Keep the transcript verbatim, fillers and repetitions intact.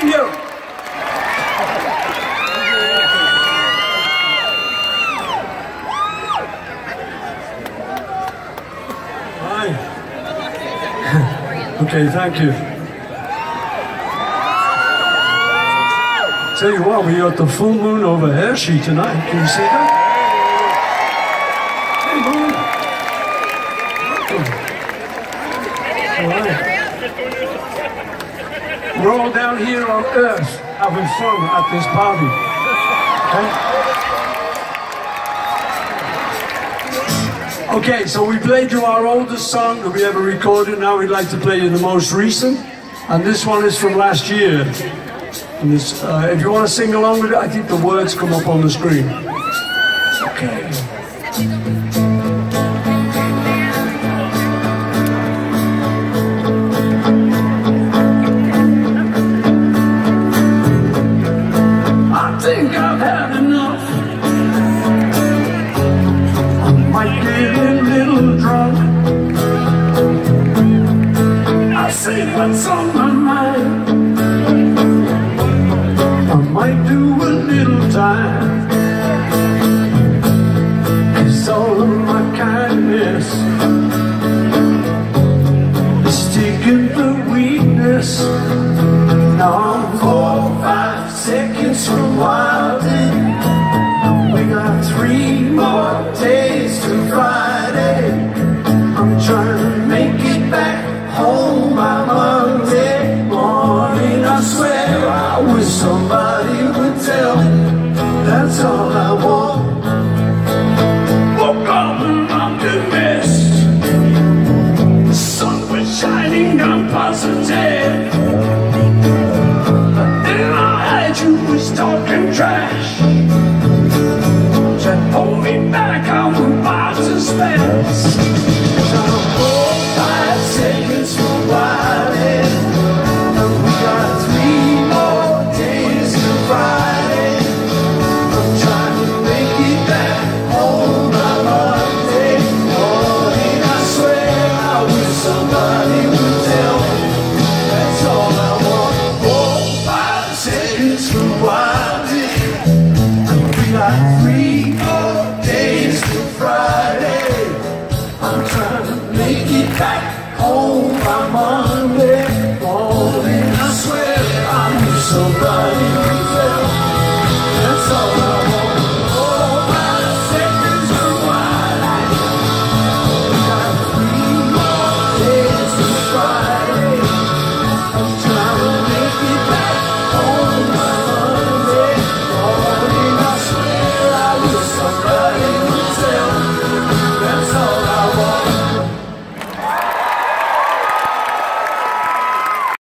behind you. Hi. Okay, thank you. Tell you what, we got the full moon over Hershey tonight. Can you see that? We're all down here on Earth having fun at this party. Okay? Okay, so we played you our oldest song that we ever recorded. Now we'd like to play you the most recent. And this one is from last year. And this, uh, if you want to sing along with it, I think the words come up on the screen. Okay. What's on my mind? I might do a little time, 'cause all of my kindness is taking the weakness. Now I'm four, five seconds from wilding. We got three more days to Friday. I'm trying to make it back home by Monday morning. I swear I was somebody.